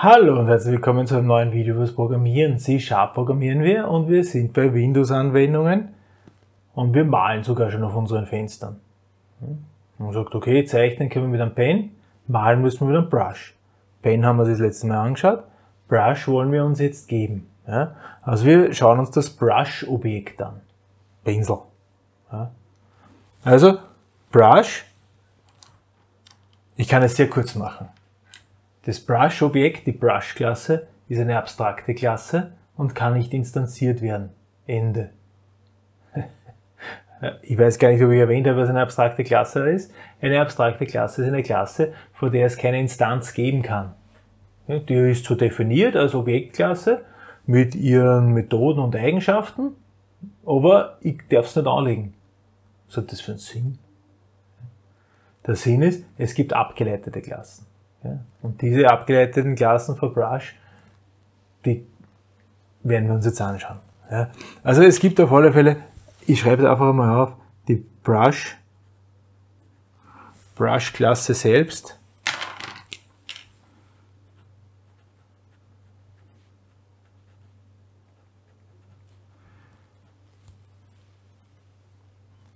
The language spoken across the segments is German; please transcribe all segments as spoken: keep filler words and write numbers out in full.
Hallo und herzlich willkommen zu einem neuen Video fürs Programmieren. C-Sharp programmieren wir und wir sind bei Windows-Anwendungen und wir malen sogar schon auf unseren Fenstern. Man sagt, okay, zeichnen können wir mit einem Pen, malen müssen wir mit einem Brush. Pen haben wir das letzte Mal angeschaut, Brush wollen wir uns jetzt geben. Also wir schauen uns das Brush-Objekt an. Pinsel. Also Brush, ich kann es sehr kurz machen. Das Brush-Objekt, die Brush-Klasse, ist eine abstrakte Klasse und kann nicht instanziert werden. Ende. Ich weiß gar nicht, ob ich erwähnt habe, was eine abstrakte Klasse ist. Eine abstrakte Klasse ist eine Klasse, vor der es keine Instanz geben kann. Die ist so definiert als Objektklasse mit ihren Methoden und Eigenschaften, aber ich darf es nicht anlegen. Was hat das für einen Sinn? Der Sinn ist, es gibt abgeleitete Klassen. Ja, und diese abgeleiteten Klassen von Brush, die werden wir uns jetzt anschauen. Ja, also es gibt auf alle Fälle, ich schreibe da einfach mal auf, die Brush, Brush-Klasse selbst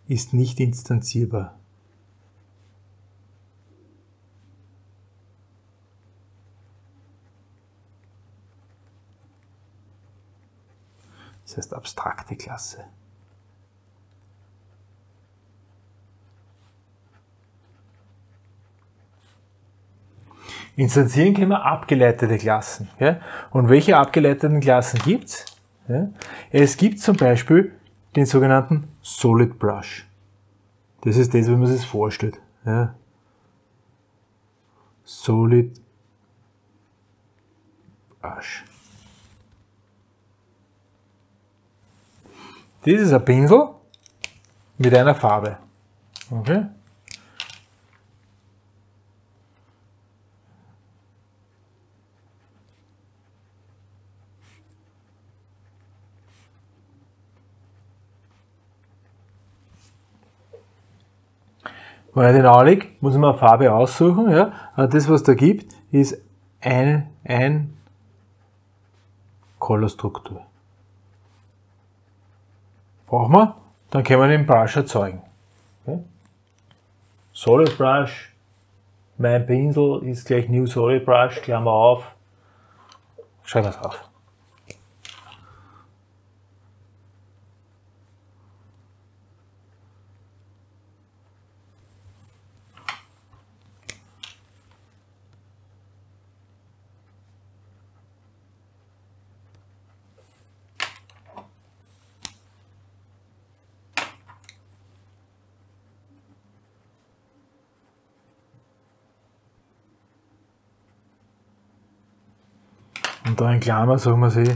ist nicht instanzierbar. Das heißt abstrakte Klasse. Instanzieren können wir abgeleitete Klassen. Ja? Und welche abgeleiteten Klassen gibt es? Ja? Es gibt zum Beispiel den sogenannten SolidBrush. Das ist das, wie man sich vorstellt. Ja? SolidBrush. Das ist ein Pinsel mit einer Farbe. Okay. Wenn ich den anlege, muss ich mir eine Farbe aussuchen. Ja. Das, was da gibt, ist eine ein Colorstruktur. Brauchen wir, dann können wir den Brush erzeugen. Okay. Solid Brush, mein Pinsel ist gleich New Solid Brush, Klammer auf, schreiben wir es auf. Und da in Klammer suchen wir sich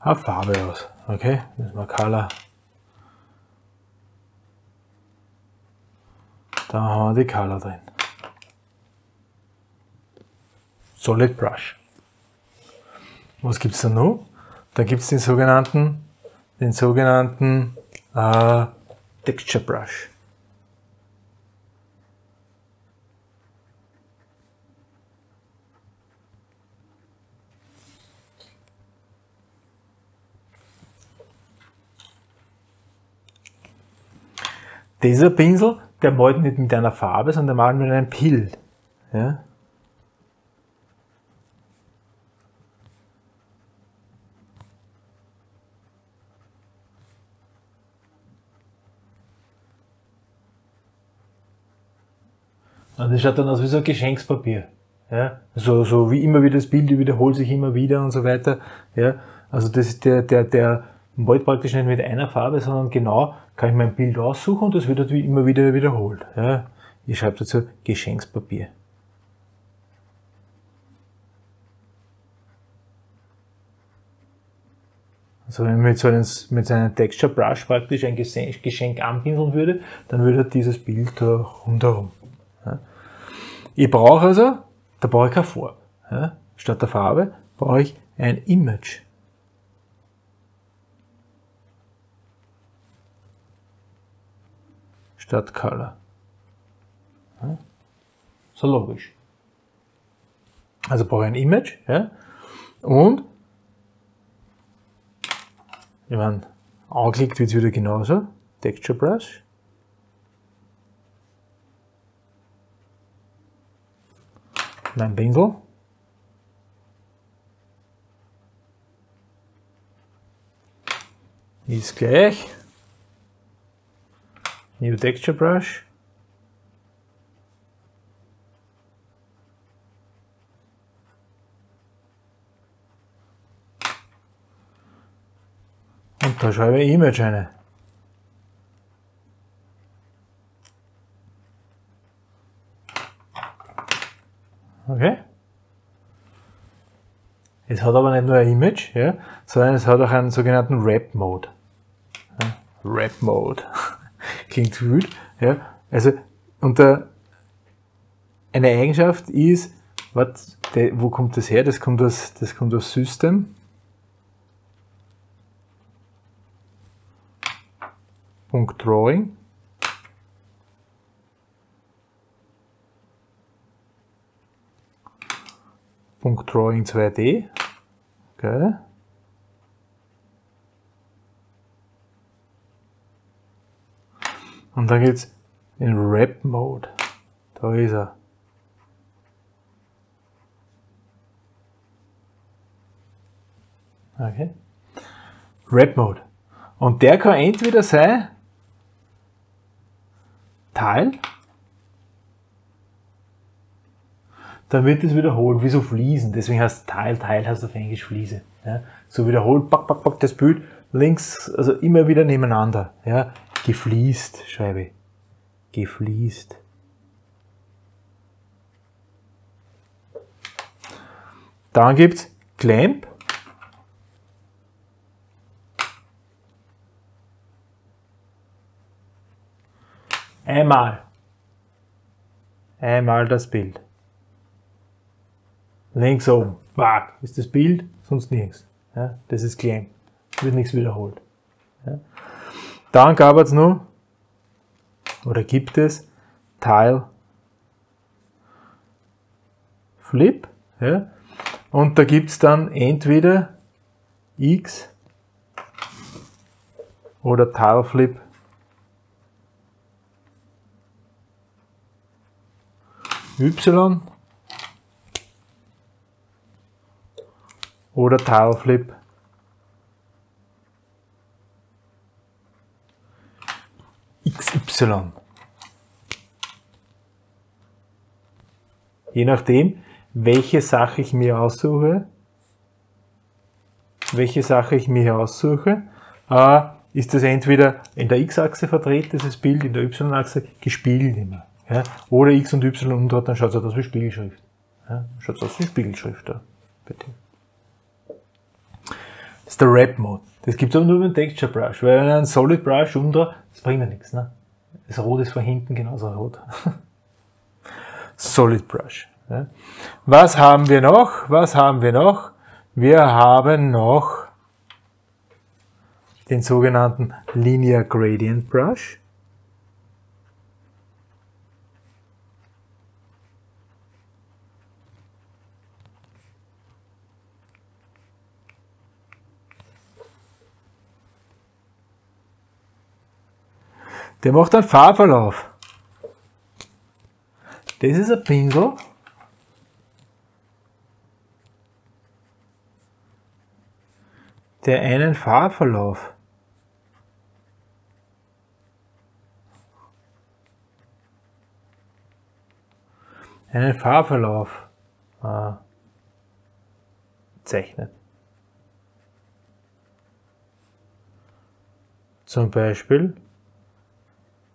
eine Farbe aus. Okay, müssen wir Color. Da haben wir die Color drin. Solid Brush. Was gibt es da noch? Da gibt es den sogenannten, den sogenannten äh, Texture Brush. Dieser Pinsel, der malt nicht mit einer Farbe, sondern der malt mit einem Pill. Ja? Und das schaut dann aus wie so ein Geschenkspapier. Ja? So, so wie immer wieder das Bild wiederholt sich immer wieder und so weiter. Ja? Also das ist der, der, der malt praktisch nicht mit einer Farbe, sondern genau kann ich mein Bild aussuchen und das wird halt immer wieder wiederholt. Ja. Ich schreibe dazu Geschenkspapier. Also wenn man mit so einem, mit so einem Texture Brush praktisch ein Geschenk, Geschenk anpinseln würde, dann würde halt dieses Bild rundherum. Ja. Ich brauche also, da brauche ich keine Farbe. Ja. Statt der Farbe brauche ich ein Image. Statt Color. Ja, so logisch. Also brauche ich ein Image, ja, und wenn man anklickt, wird es wieder genauso. TextureBrush. Mein Pinsel. Ist gleich. New TextureBrush. Und da schreibe ich Image rein. Okay. Es hat aber nicht nur ein Image, ja, sondern es hat auch einen sogenannten WrapMode. Ja, WrapMode. Klingt wild. Ja. Also, und der, eine Eigenschaft ist, wat, de, wo kommt das her? Das kommt aus, das kommt aus System. Punkt Drawing. Punkt Drawing zwei D. Okay. Und dann geht's in WrapMode. Da ist er. Okay. WrapMode. Und der kann entweder sein Teil, dann wird es wiederholt, wie so Fliesen. Deswegen heißt Teil, Teil heißt auf Englisch Fliese. Ja. So wiederholt, pack, pack, pack das Bild links, also immer wieder nebeneinander. Ja. Gefliest, schreibe ich. Gefliest. Dann gibt es Clamp. Einmal. Einmal das Bild. Links oben. Wag, ist das Bild, sonst nichts. Ja, das ist Clamp. Wird nichts wiederholt. Ja. Dann gab es noch, oder gibt es, TileFlip, ja, und da gibt es dann entweder X oder TileFlip Y oder TileFlip X Y. Je nachdem, welche Sache ich mir aussuche, welche Sache ich mir hier aussuche, äh, ist das entweder in der X-Achse vertreten, dieses Bild, in der Y-Achse gespiegelt immer. Ja? Oder X und Y umdreht, dann schaut es aus wie Spiegelschrift. Ja? Schaut es aus wie Spiegelschrift. Da. Bitte. Das ist der WrapMode. Das gibt es aber nur beim TextureBrush, weil wenn ein SolidBrush umdreht, das bringt ja nichts. Ne? Das Rot ist von hinten genauso rot. SolidBrush. Ja. Was haben wir noch? Was haben wir noch? Wir haben noch den sogenannten LinearGradientBrush. Der macht einen Farbverlauf. Das ist ein Pinsel. Der einen Farbverlauf einen Farbverlauf äh, zeichnet. Zum Beispiel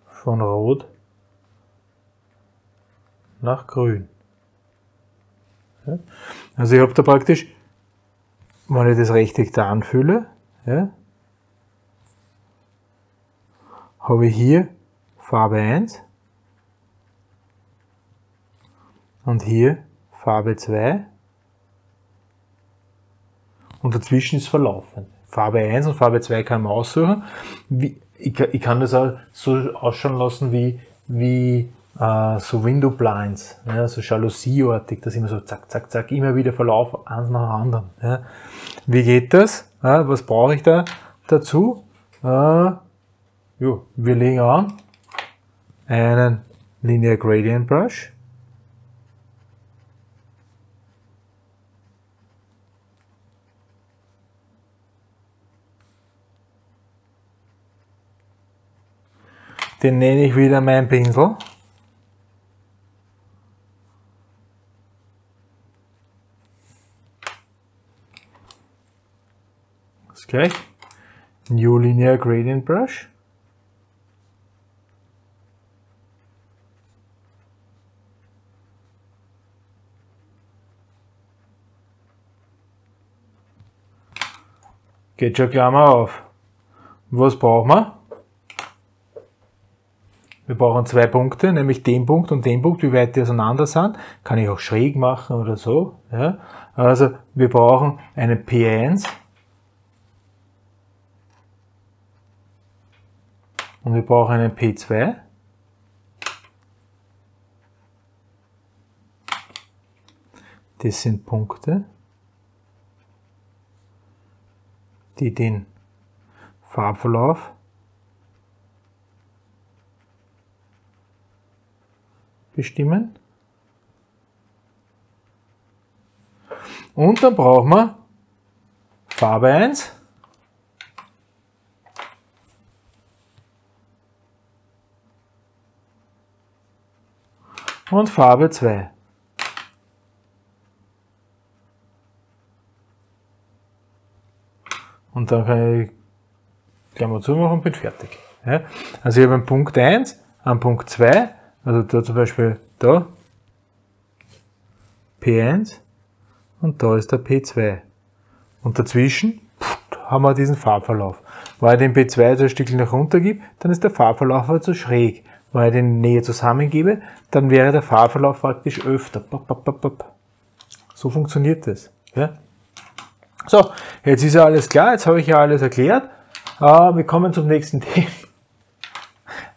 von Rot nach Grün. Ja. Also ich habe da praktisch, wenn ich das Rechteck da anfühle, ja, habe ich hier Farbe eins und hier Farbe zwei und dazwischen ist verlaufend. Farbe eins und Farbe zwei kann man aussuchen. Wie, ich, ich kann das auch so ausschauen lassen, wie, wie äh, äh, so Window Blinds, ja, so Jalousieartig, dass immer so zack, zack, zack, immer wieder Verlauf, eins nach dem anderen. Ja. Wie geht das? Ja, was brauche ich da dazu? Äh, jo, wir legen an einen Linear Gradient Brush. Den nenne ich wieder mein Pinsel. Das gleich. New Linear Gradient Brush. Geht schon Klammer auf. Was brauchen wir? Wir brauchen zwei Punkte, nämlich den Punkt und den Punkt, wie weit die auseinander sind. Kann ich auch schräg machen oder so. Ja. Also wir brauchen eine P eins und wir brauchen einen P zwei. Das sind Punkte, die den Farbverlauf bestimmen. Und dann brauchen wir Farbe eins, und Farbe zwei. Und dann kann ich Klammer zumachen und bin fertig. Ja? Also ich habe einen Punkt eins, einen Punkt zwei, also da zum Beispiel da P eins und da ist der P zwei. Und dazwischen pff, haben wir diesen Farbverlauf. Weil ich den P zwei so ein Stückchen nach runter gebe, dann ist der Farbverlauf halt so schräg. Weil ich den näher zusammengebe, dann wäre der Farbverlauf praktisch öfter. Pop, pop, pop, pop. So funktioniert das. Ja? So, jetzt ist ja alles klar, jetzt habe ich ja alles erklärt. Uh, wir kommen zum nächsten Thema.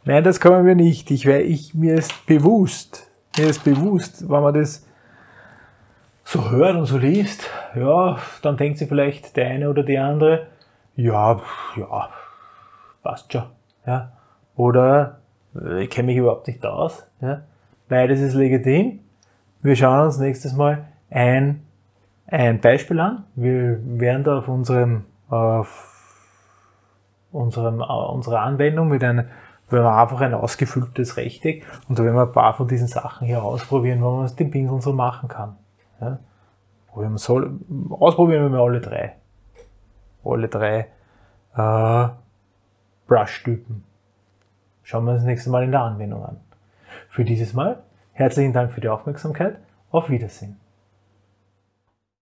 Nein, das können wir nicht. Ich, ich, mir ist bewusst, mir ist bewusst, wenn man das so hört und so liest, ja, dann denkt sich vielleicht der eine oder die andere, ja, ja, passt schon. Ja. Oder ich kenne mich überhaupt nicht aus. Ja. Beides ist legitim. Wir schauen uns nächstes Mal ein, ein Beispiel an. Wir werden da auf unserem, auf unserem, unserer Anwendung mit einem, wenn wir einfach ein ausgefülltes Rechteck, und da werden wir ein paar von diesen Sachen hier ausprobieren, wo man es den Pinseln so machen kann. Ja? Probieren soll, ausprobieren wir mal alle drei. Alle drei äh, Brush-Typen. Schauen wir uns das nächste Mal in der Anwendung an. Für dieses Mal herzlichen Dank für die Aufmerksamkeit. Auf Wiedersehen.